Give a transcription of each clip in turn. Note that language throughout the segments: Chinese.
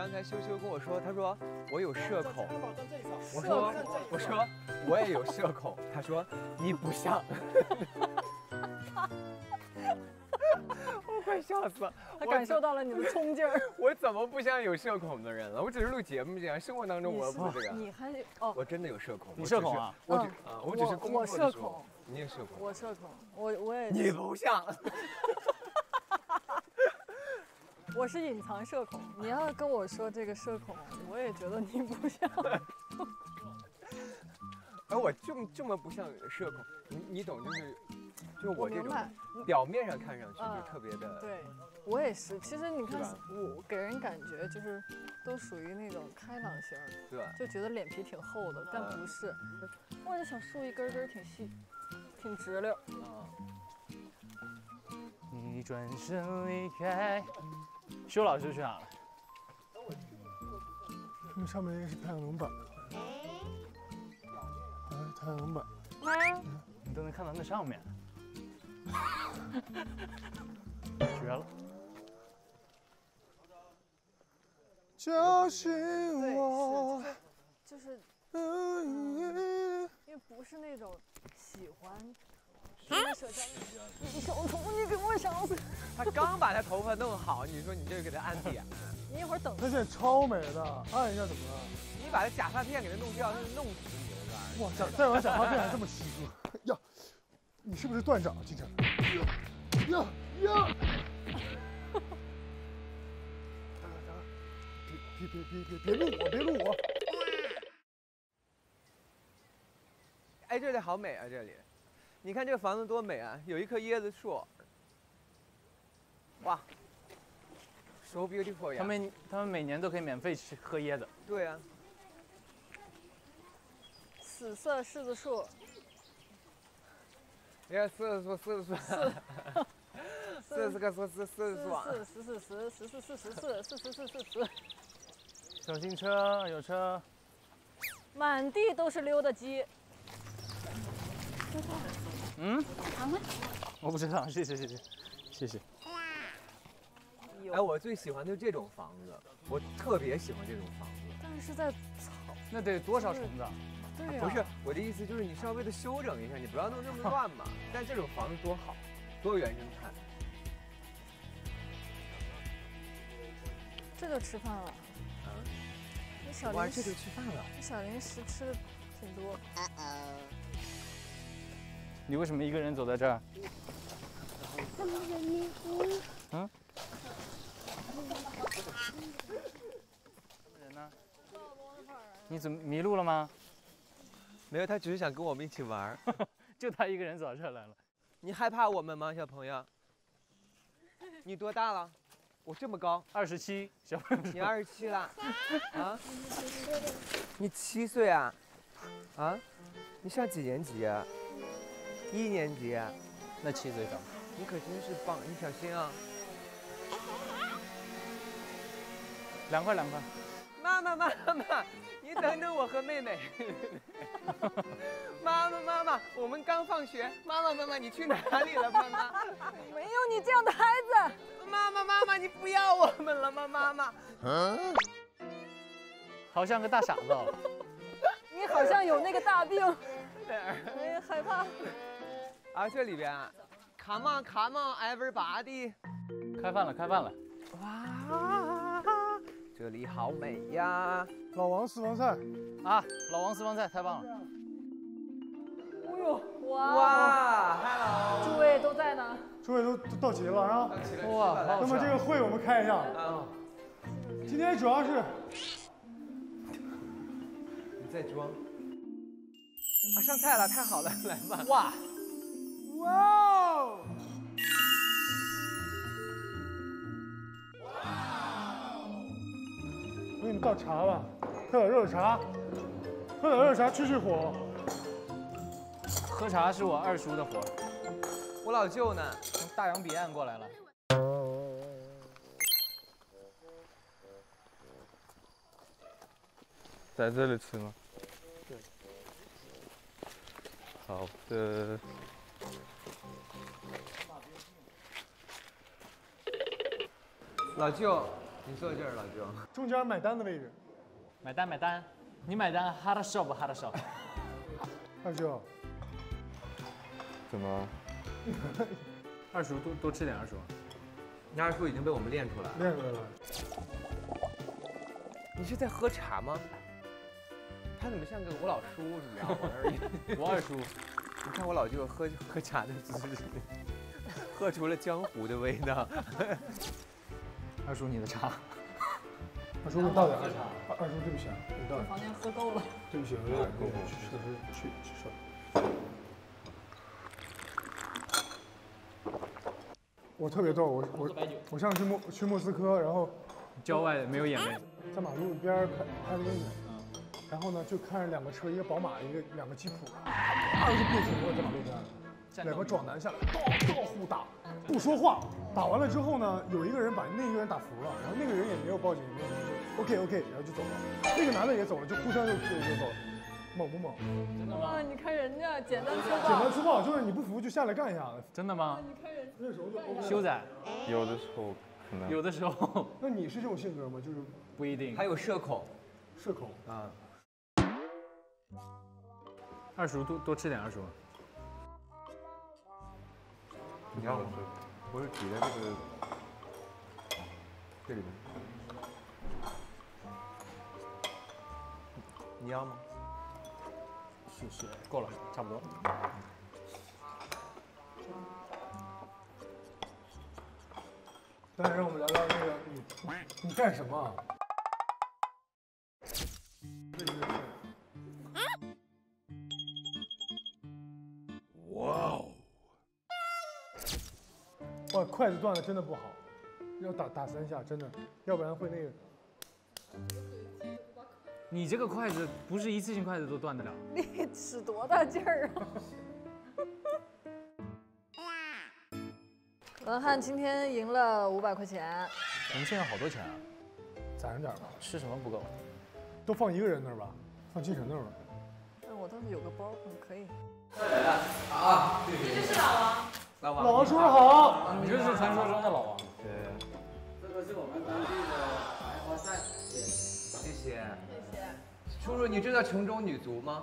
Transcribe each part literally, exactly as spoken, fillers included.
刚才羞羞跟我说，他说我有社恐，我说我说我也有社恐，他说你不像。我快笑死了！他感受到了你的冲劲儿。我怎么不像有社恐的人了？我只是录节目这样，生活当中我不这样。你还哦，我真的有社恐。你社恐啊？我只啊，我只是工作的时候。我社恐。你也社恐。我社恐，我我也。你不像。我是隐藏社恐。你要跟我说这个社恐，我也觉得你不像。哎，我这么这么不像社恐，你你懂就是。 就我这种，表面上看上去就特别的。对，我也是。其实你看，我给人感觉就是都属于那种开朗型，对吧？就觉得脸皮挺厚的，但不是。我这小树一根根挺细，挺直溜。你转身离开，修老师去哪了？那上面那个是太阳能板，哎，太阳能板，你都能看到那上面。 绝了！就是我，就是，因为不是那种喜欢社交那种。小头，你给我勺子！他刚把他头发弄好，你说你这给他按点？你一会儿等。他现在超美的，按一下怎么了？你把他假发片给他弄掉，他就弄死你！我告诉你，哇，再玩假发片还这么稀疏呀！ 你是不是断掌啊，金晨？呀呀！别别别别别别录我，别录我！哎，这里好美啊，这里，你看这个房子多美啊，有一棵椰子树。哇 ，so beautiful 呀！他们他们每年都可以免费吃喝椰子。对啊。死色柿子树。 哎，四四四四四，四四个四四四四四四四四四四四四四四四四。小心车，有车。满地都是溜达鸡。嗯？我不知道，谢谢谢谢谢谢。哎，我最喜欢就是这种房子，我特别喜欢这种房子。但是在草，那得多少虫子？ 对啊、不是我的意思，就是你稍微的修整一下，你不要弄这么乱嘛。但这种房子多好，多原生态。这就吃饭了。啊？那小零食这就吃饭了。这小零食吃的挺多。你为什么一个人走在这儿？嗯？人呢？你怎么迷路了吗？ 没有，他只是想跟我们一起玩，就他一个人走这来了。你害怕我们吗，小朋友？你多大了？我这么高，二十七。小朋友，你二十七了？啊？你七岁啊？啊？你上几年级啊？一年级啊？那七岁高。你可真是棒，你小心啊！凉快凉快。妈妈妈妈。 你等等我和妹妹，妈妈妈妈，我们刚放学。妈妈妈妈，你去哪里了？妈妈，没有你这样的孩子。妈妈妈妈，你不要我们了吗？妈妈，嗯，好像个大傻子。你好像有那个大病。哎呀，害怕。啊，这里边啊 ，Come on, come on, everybody。开饭了，开饭了。哇，这里好美呀。 老王私房菜啊！老王私房菜太棒了！哎呦，哇 ！Hello， 诸位都在呢。诸位都到齐了啊！哇！那么这个会我们开一下啊。今天主要是你在装啊！上菜了，太好了，来吧！哇！哇！我给你倒茶吧。 喝点热茶，喝点热茶去去火。喝茶是我二叔的活，我老舅呢，从大洋彼岸过来了。在这里吃吗？对。好的。老舅。你坐这儿，老郑，中间买单的位置。买单，买单，你买单，哈拉少不哈拉少？二舅，怎么？二叔多多吃点，二叔。你二叔已经被我们练出来了。练出来了。你是在喝茶吗？他怎么像个我老叔似的？我二叔，你看我老舅喝喝茶的姿势，喝出了江湖的味道。二叔，你的茶。二叔，我倒点喝茶。二叔，对不起啊，我倒点。房间喝够了。对不起，我有点困，去厕所去去睡。 我特别逗，我我我上次去莫去莫斯科，然后郊外没有眼泪，在马路边开开着车，然后呢就看着两个车，一个宝马，一个两个吉普，啊就变速了在马路边，两个壮男下来，到到互打，不说话，打完了之后呢，有一个人把那一个人打服了，然后那个人也没有报警，也没有说 OK OK， 然后就走了，那个男的也走了，就互相就就就走了。 猛不猛？真的吗？你看人家简单粗暴，简单粗暴就是你不服就下来干一下子。真的吗？你看人家那时候就修仔，有的时候可能有的时候。那你是这种性格吗？就是不一定。还有社恐，社恐啊。二叔多多吃点，二叔。你看我这，我是挤在这个这里面。你要吗？ 是够了，差不多。当然，让我们聊聊那个你，你干什么？哇哦！哇，筷子断了真的不好，要打打三下，真的，要不然会那个。 你这个筷子不是一次性筷子都断得了，你使多大劲儿啊！文翰今天赢了五百块钱，我们现在好多钱啊，攒着点吧。吃什么不够？都放一个人那儿吧，放金晨那儿吧。但我当时有个包，嗯，可以。来了啊！这是老王，老王，老王叔叔好，你就是传说中的老王。对，这个是我们当地的白花菜，谢谢。 叔叔，你知道城中女足吗？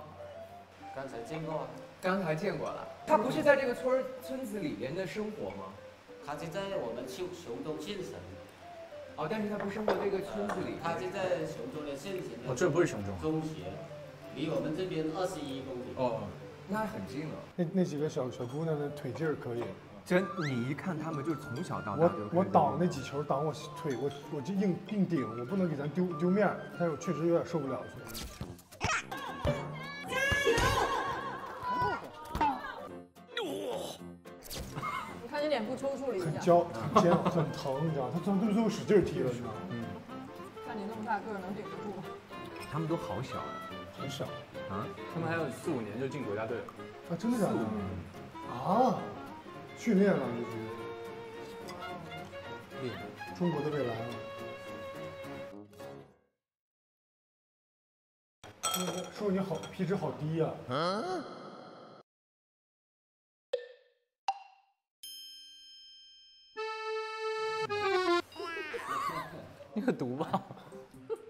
刚才见过，刚才见过了。她不是在这个村村子里边的生活吗？她是在我们雄雄州县城。哦，但是她不生活这个村子里。她是在雄州的县城。哦，这不是雄州。中学，离我们这边二十一公里。哦，那很近了。那那几个小小姑娘的腿劲儿可以。真，你一看她们就是从小到大。我我挡那几球，挡我腿，我我就硬硬顶，我不能给咱丢丢面，但是我确实有点受不了。 你看你脸部抽搐了一下，很焦，很尖，很疼，你知道？他从最后使劲踢了，你知道吗？嗯。看你那么大个儿能顶得住吗？他们都好小呀，很小啊！他们还有四五年就进国家队了。啊，真的假的？啊！训练了就是。厉害！中国的未来了。叔叔你好，皮质好低呀。嗯。 你可毒吧？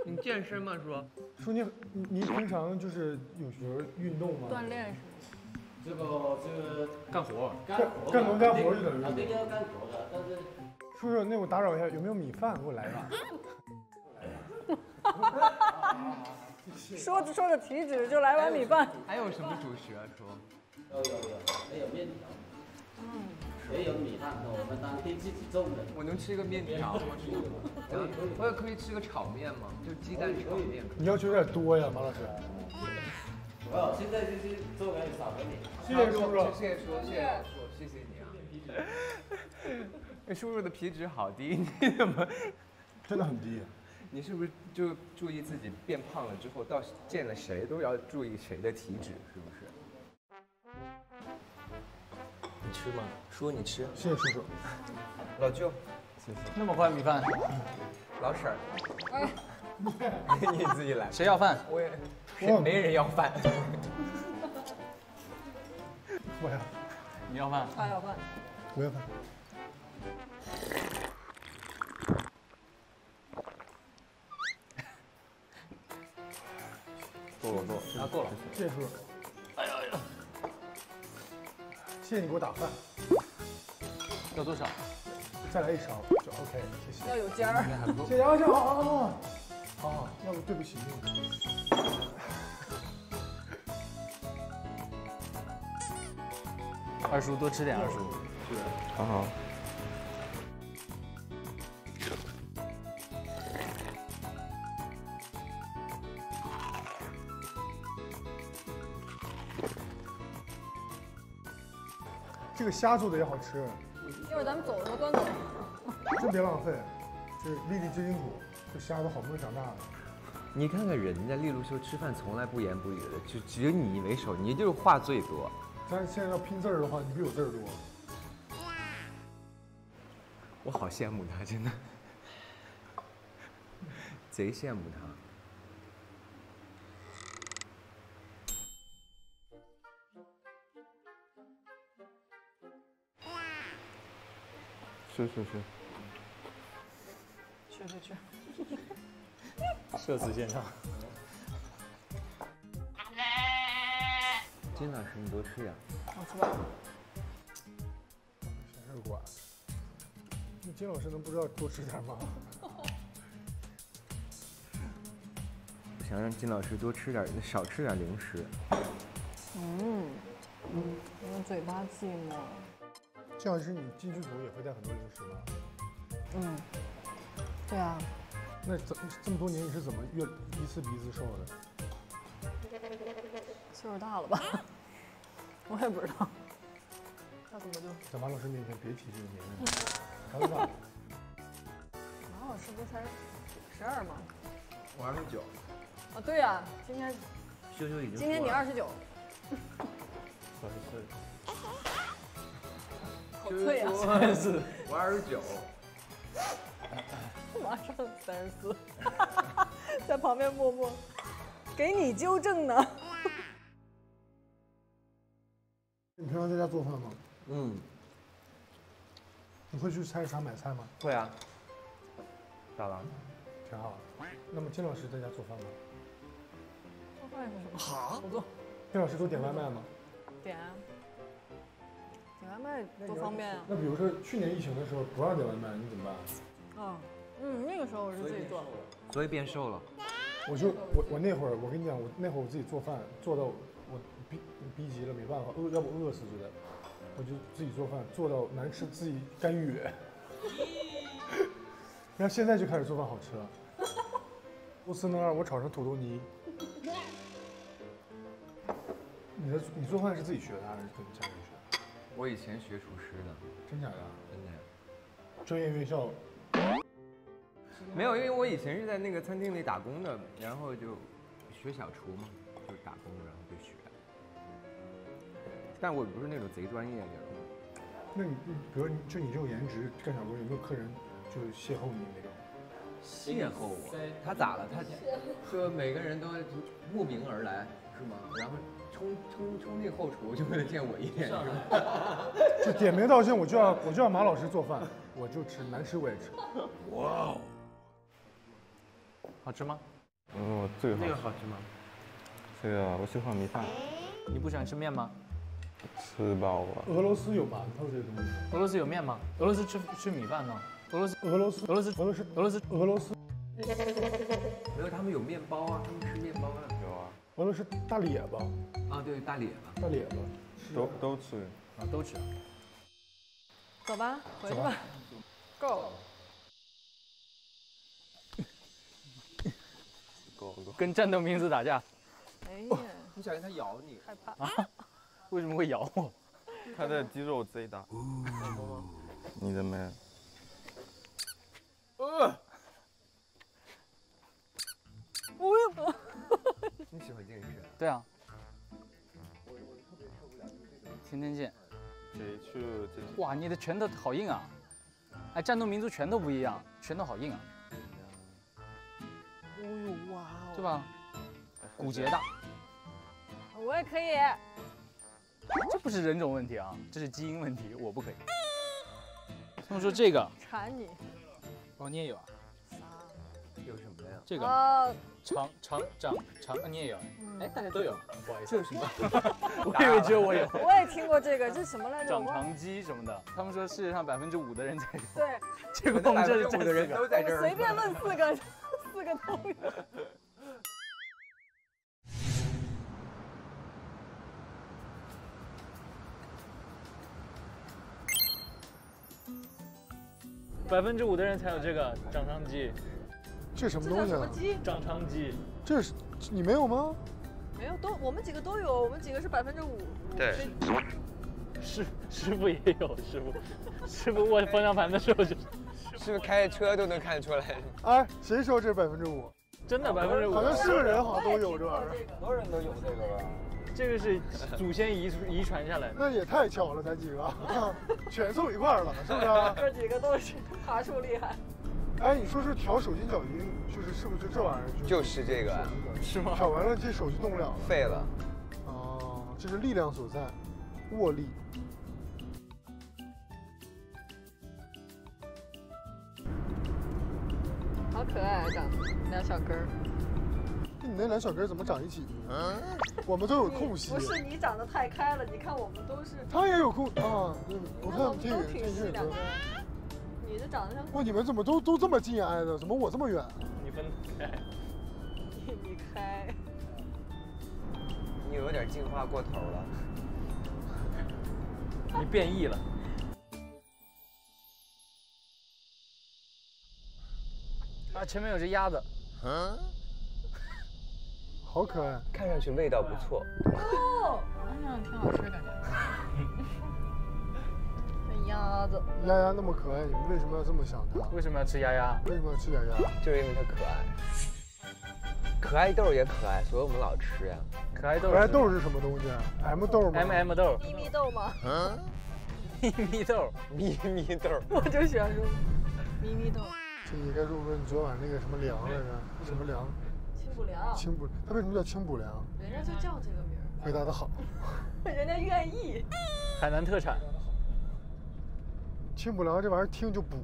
你健身吗，叔？叔，你你平常就是有时候运动吗？锻炼是吗？这个这个干活，干干农干活就等于。肯定要干活的，但是。叔叔，那我打扰一下，有没有米饭给我来一碗？说着说着体脂就来碗米饭。还有什么主食啊，叔？有有有，还有面条。嗯。 也有米饭，我们当地自己种的。我能吃一个面条吗？我也可以吃个炒面吗？就鸡蛋炒面。你要求有点多呀，马老师。哦，现在就是做给你，少给你。谢谢叔叔，谢谢叔叔，谢谢你啊。那叔叔的皮脂好低，你怎么？真的很低。你是不是就注意自己变胖了之后，到见了谁都要注意谁的体脂，是不是？ 你吃吗？叔，你吃。谢谢叔叔。老舅，谢谢。那么快米饭，老婶儿，哎，你自己来。谁要饭？我也，谁没人要饭。我要。你要饭？他要饭。我要饭。够了够了，啊够了，这喝。哎呀呀！谢谢你给我打饭。要多少？再来一勺就 OK， 谢谢。要有尖儿。谢谢啊，这好好好好好，要不对不起。 二叔多吃点，二叔，对，好好。这个虾做的也好吃。一会儿咱们走的时候端走。真别浪费，这粒粒皆辛苦，这虾都好不容易长大了。你看看人家利路修吃饭从来不言不语的，就只有你为首，你就是话最多。 但是现在要拼字儿的话，你比我字儿多。我好羡慕他，真的，贼羡慕他。吃吃吃。去去去。社死现场。 金老师，你多吃点。我吃吧。谁是管？那金老师能不知道多吃点吗？我想让金老师多吃点，少吃点零食。嗯，嗯，因为嘴巴寂寞。金老师，你进剧组也会带很多零食吧？嗯，对啊。那怎这么多年你是怎么越一次比一次瘦的？ 岁数大了吧，我也不知道。要怎么就在马老师面前别提这个年龄，咱们吧。马老师不才十二吗？我二十九。啊，对呀、啊，今天修修已经今天你二十九。二十岁。好脆啊！三十四，我二十九。马上三十四，在旁边默默给你纠正呢。 你平常在家做饭吗？嗯。你会去菜市场买菜吗？会啊。咋了？挺好。那么金老师在家做饭吗？做饭是什么？好。不做。金老师都点外卖吗？点。点外卖多方便啊。那比如说去年疫情的时候不让点外卖，你怎么办？啊，嗯，那个时候我是自己做的。所以变瘦了。我就我我那会儿我跟你讲，我那会儿我自己做饭做到。 我逼逼急了，没办法，饿要不饿死就得，我就自己做饭，做到难吃自己干预。然后现在就开始做饭好吃了，不丝能让我炒成土豆泥。你的你做饭是自己学的还是跟家人学？我以前学厨师的。真假的？真的。专业院校？没有，因为我以前是在那个餐厅里打工的，然后就学小厨嘛。 就打工，然后就学，但我不是那种贼专业的人。那你，比如就你这种颜值干小工，有没有客人就邂逅你那种？邂逅我？他咋了？他说每个人都慕名而来，是吗？然后冲冲冲进后厨就为了见我一面，是吗？就点名道姓，我就要我就要马老师做饭，我就吃难吃我也吃。哇哦！好吃吗？嗯，最好。那个好吃吗？ 这个我喜欢米饭，你不喜欢吃面吗？吃饱吧。俄罗斯有馒头这些东西。俄罗斯有面吗？俄罗斯吃吃米饭吗？俄罗斯俄罗斯俄罗斯俄罗斯俄罗斯俄罗斯。没有，他们有面包啊，他们吃面包啊。有啊。俄罗斯大列巴。啊，对，大列巴。大列巴。都都吃啊，都吃。走吧，回去吧。Go。Go Go。跟战斗民族打架。 哎呀！你小心它咬你！害怕啊？为什么会咬我？它的肌肉贼大。你的没？呃！我有。你喜欢健身？对啊。天天见。谁去健身？哇，你的拳头好硬啊！哎，战斗民族拳头不一样，拳头好硬啊。哦呦哇！对吧？ 骨节大，我也可以。这不是人种问题啊，这是基因问题，我不可以。他们说这个馋你，哦，你也有啊？有什么呀？呀？这个长长长长，你也有？哎，大家都有，不好意思，这是什么？我以为只有我有。我也听过这个，这是什么来着？长长鸡什么的，他们说世界上百分之五的人在有。对，这个我们这五的人都在这儿。随便问四个，四个都有。 百分之五的人才有这个长长鸡，这什么东西啊？长长鸡，这是你没有吗？没有，都我们几个都有，我们几个是百分之五。对，师师傅也有，师傅，师傅握方向盘的时候就，师傅开车都能看出来。哎，谁说这是百分之五？真的百分之五，好像是个人好像都有这玩意儿，很多人都有这个吧。 这个是祖先遗遗传下来的，那也太巧了，咱几个全凑一块儿了，是不是、啊？这几个都是爬树厉害。哎，你说是调手心脚筋，就是是不是就这玩意儿？就是这个，是吗？调完了这手就动不了了，废了。哦，这是力量所在，握力。好可爱啊，长俩小根儿。 你那俩小根怎么长一起呢？嗯、我们都有空隙。不是你长得太开了，你看我们都是。他也有空啊，嗯、我看我们这个这是两个。你的长得像。哇，你们怎么都都这么近挨的？怎么我这么远？你分开。你你开。你有点进化过头了。你变异了。 啊，前面有只鸭子。嗯。 好可爱，看上去味道不错。哦，好像挺好吃的感觉。那鸭子，鸭鸭那么可爱，你们为什么要这么想它？为什么要吃鸭鸭？为什么要吃鸭鸭？就是因为它可爱。可爱豆也可爱，所以我们老吃呀。可爱豆，可爱豆是什么东西 ？M 豆吗 ？M M 豆，咪咪豆吗？嗯，咪咪豆，咪咪豆，我就喜欢说咪咪豆。这应该是不是你昨晚那个什么凉来着？什么凉？ 清补凉，清补，它为什么叫清补凉？人家就叫这个名儿。回答的好，人家愿意。海南特产。清补凉这玩意儿听就补，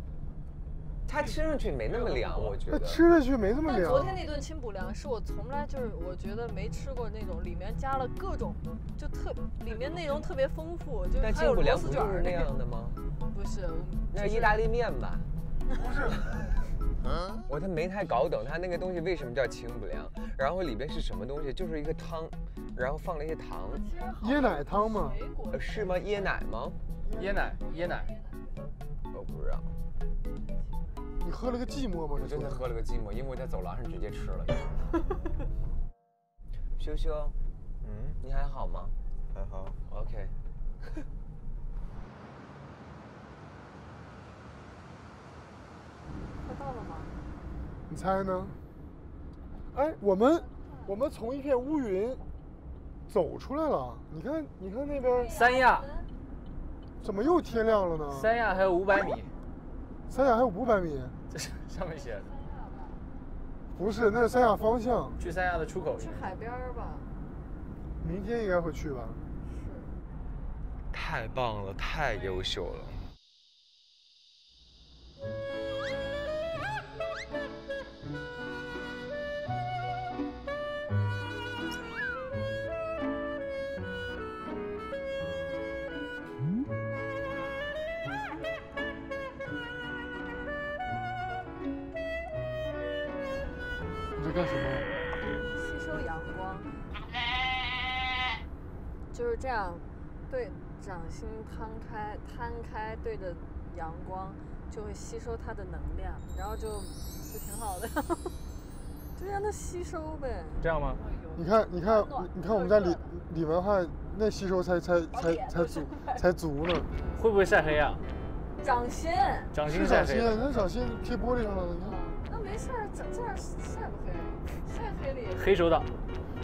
它吃上去没那么凉，我觉得。它吃上去没那么凉。但昨天那顿清补凉是我从来就是我觉得没吃过那种，里面加了各种，就特里面内容特别丰富，就是还有螺丝卷那样的吗？不是，那是意大利面吧？不是。嗯，我他没太搞懂他那个东西为什么叫清补凉，然后里边是什么东西，就是一个汤，然后放了一些糖，椰奶汤吗？呃，是吗？椰奶吗？椰奶，椰奶，我不知道。你喝了个寂寞吗？我真的喝了个寂寞，因为我在走廊上直接吃了。羞羞，嗯，你还好吗？还好。OK。到了吗？你猜呢？哎，我们我们从一片乌云走出来了。你看，你看那边三亚，怎么又天亮了呢？三亚还有五百米，三亚还有五百米，这是上面写的。不是，那是三亚方向。去三亚的出口。去海边吧。明天应该会去吧。是。太棒了，太优秀了。 干什么？吸收阳光，就是这样，对，掌心摊开，摊开对着阳光，就会吸收它的能量，然后就就挺好的，就让它吸收呗。这样吗？你看，你看，你看我们家李李文翰那吸收才才才才足才足呢。会不会晒黑啊？掌心，掌心晒黑，那掌心贴玻璃上了，你看。 没事儿，这这样晒不黑，晒黑了也黑手党。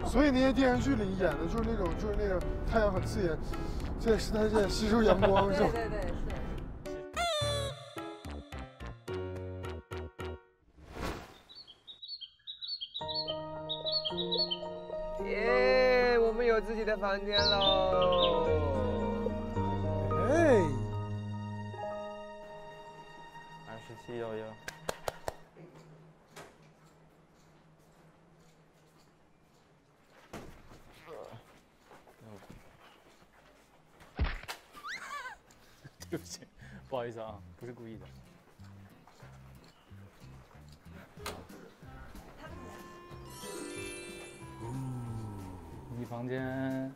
所以那些电视剧里演的就是那种，就是那个太阳很刺眼，这是它在吸收阳光，对对对，是。耶，我们有自己的房间喽！哎，二十七幺幺。对不起，不好意思啊，不是故意的。你房间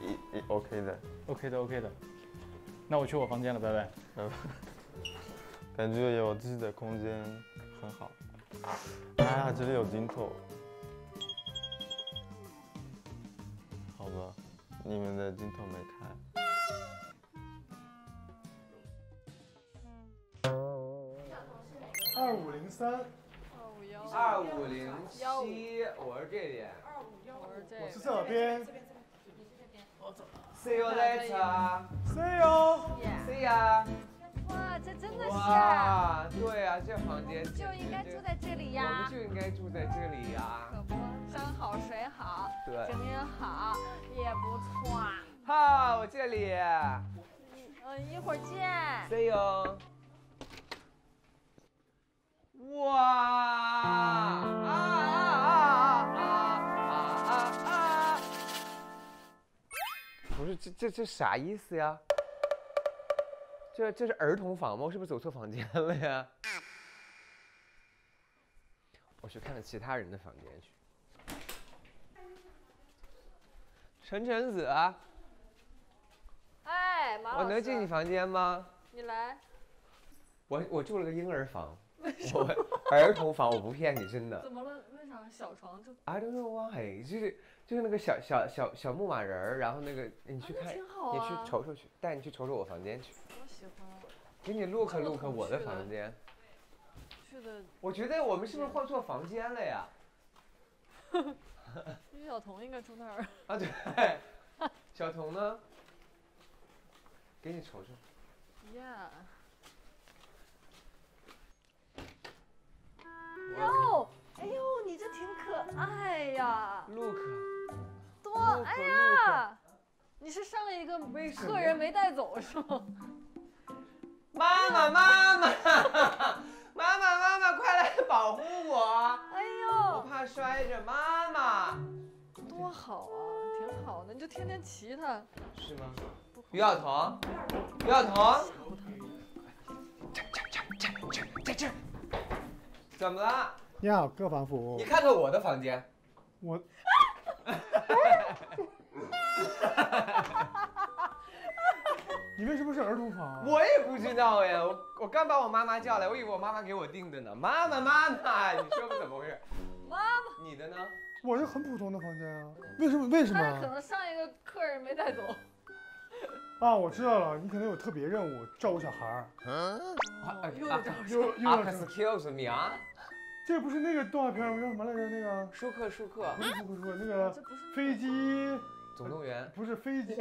一一 OK 的 ，OK 的 ，OK 的。那我去我房间了，拜拜。拜拜。感觉有自己的空间很好。哎呀，这里有镜头。好吧，你们的镜头没开。 二五零三，二五幺，二五零七，我是这边，二五幺，我是这，我是这边，这边这边，你是这边，我走了 ，See you later，See you，See ya。哇，这真的是，哇，对啊，这房间就应该住在这里呀，我们就应该住在这里呀，可不，山好水好，对，景也好，也不错。哈，我这里，嗯，一会儿见 ，See you。 哇啊啊啊啊啊啊！不是，这这这啥意思呀？这这是儿童房吗？我是不是走错房间了呀？我去看看其他人的房间去。晨晨子，哎，马老师，我能进你房间吗？你来。我我住了个婴儿房。 我儿童房，我不骗你，真的。怎么了？为啥小床就 ？I don't know why， 就是就是那个小小小小木马人儿，然后那个你去看，你去瞅瞅去，带你去瞅瞅我房间去。我喜欢。给你 look look 我的房间。去的。我觉得我们是不是换错房间了呀？因为小童应该住那儿。啊对，小童呢？给你瞅瞅。Yeah。 哟，哎呦，你这挺可爱呀 ！Look， 多，哎呀，你是上一个客人没带走是吗？妈妈，妈妈，妈妈，妈妈，快来保护我！哎呦，我怕摔着，妈妈。多好啊，挺好的，你就天天骑它。是吗？于晓彤，于晓彤，在这儿。 怎么了？你好，各房服务。你看看我的房间。我。你为什么是儿童房啊？我也不知道呀，我我刚把我妈妈叫来，我以为我妈妈给我订的呢。妈妈妈妈，你说怎么回事？妈妈。你的呢？我是很普通的房间啊。为什么？为什么？他可能上一个客人没带走。啊，我知道了，你可能有特别任务，照顾小孩儿。嗯。 又又又又 ！Excuse me 啊，这不是那个动画片吗？叫什么来着？那个舒克舒克，不是舒克舒克，那个飞机总动员，不是飞机。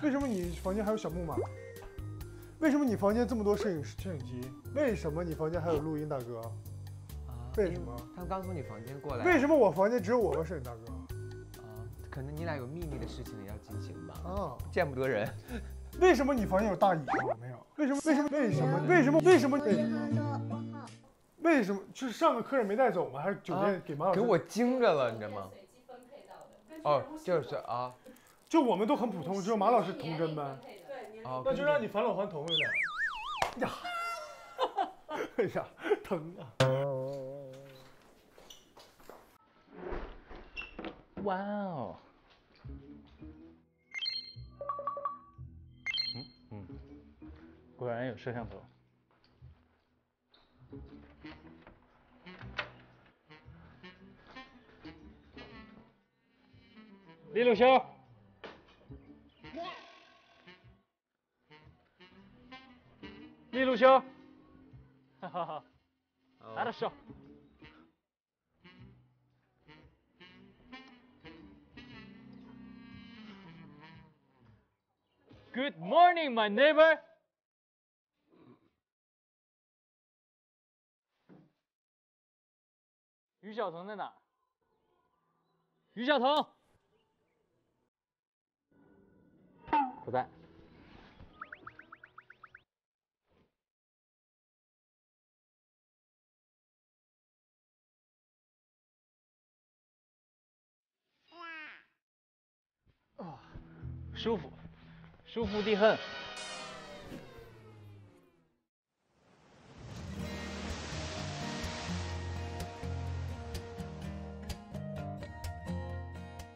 为什么你房间还有小木马？为什么你房间这么多摄影摄影机？为什么你房间还有录音大哥？啊？为什么？他们刚从你房间过来。为什么我房间只有我和摄影大哥？啊，可能你俩有秘密的事情要进行吧？啊，见不得人。 为什么你房间有大椅子？没有？为什么？为什么？为什么？为什么？为什么？为什么？就是上个客人没带走吗？还是酒店给马老师？给我惊着了，你知道吗？哦，就是啊，就我们都很普通，只有马老师童真呗。啊，那就让你返老还童有点。呀，哎呀，疼啊！哇哦！ 嗯，果然有摄像头。李鲁修，李鲁修，哈哈哈，来了手。 Good morning, my neighbor. Yu Xiaotong 在哪？于晓彤不在。啊，舒服。舒服的很。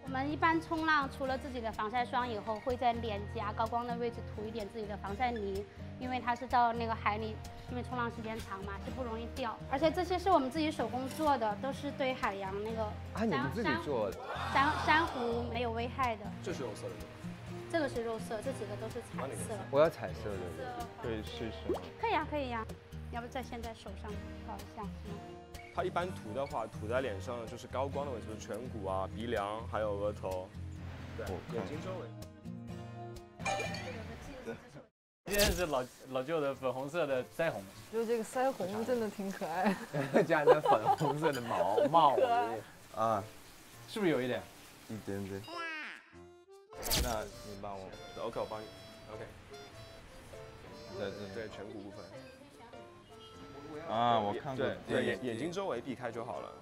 我们一般冲浪除了自己的防晒霜以后，会在脸颊高光的位置涂一点自己的防晒泥，因为它是到那个海里，因为冲浪时间长嘛，是不容易掉。而且这些是我们自己手工做的，都是对海洋那个啊，你们自己做的，珊珊瑚没有危害的。这是有色的。 这个是肉色，这几个都是彩色。我要彩色的，可以试试吗？可以呀、啊，可以呀、啊。要不再先在手上搞一下。它一般涂的话，涂在脸上就是高光的位置，就是颧骨啊、鼻梁还有额头，对，眼睛周围。今天是老老舅的粉红色的腮红，就这个腮红真的挺可爱的，加点粉红色的毛帽啊，是不是有一点？一点点。 那你帮我 ，OK， 我帮你 ，OK。对对对，颧骨部分。啊，我看过。对，眼眼睛周围避开就好了。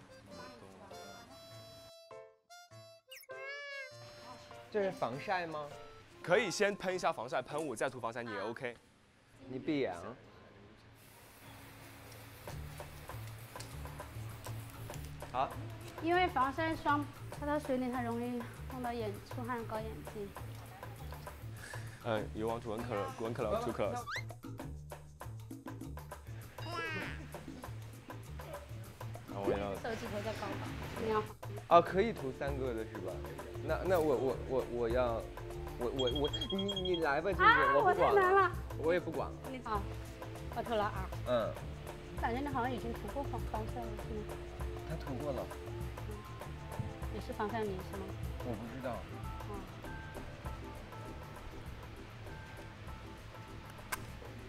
这是防晒吗？可以先喷一下防晒喷雾，再涂防晒你也 OK。你闭眼啊。好。因为防晒霜它在水里它容易。 弄到眼出汗，搞眼睛。嗯、uh, ，You want to one color, one color, two colors. 那我要手指头再高吧，你要。啊，可以涂三个的是吧？那那我我我我要，我我我你你来吧，就是、啊、我不管了，我也不管了。你好，我涂了啊。嗯。感觉你好像已经涂过防防晒了，是吗？他涂过了。嗯、也是防晒泥是吗？ 我不知道。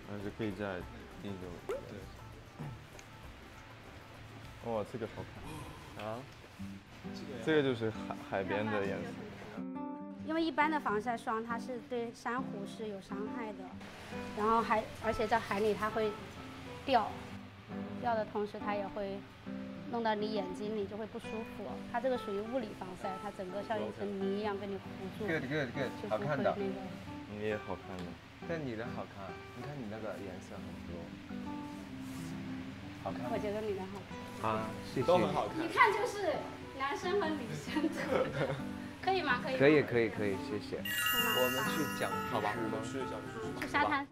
那就可以在那个对。哇，这个好看啊！这个就是海海边的颜色。因为一般的防晒霜它是对珊瑚是有伤害的，然后还而且在海里它会掉，掉的同时它也会。 弄到你眼睛里就会不舒服，它这个属于物理防晒，它整个像一层泥一样跟你糊住。Good good good， 好看的。那个你也好看的，但你的好看，你看你那个颜色很多，好看。我觉得你的好看。啊，谢谢。都很好看。一看就是男生和女生的，可以吗？可以。可以可以可以，谢谢。我们去讲，好吧，我们去讲，去沙滩。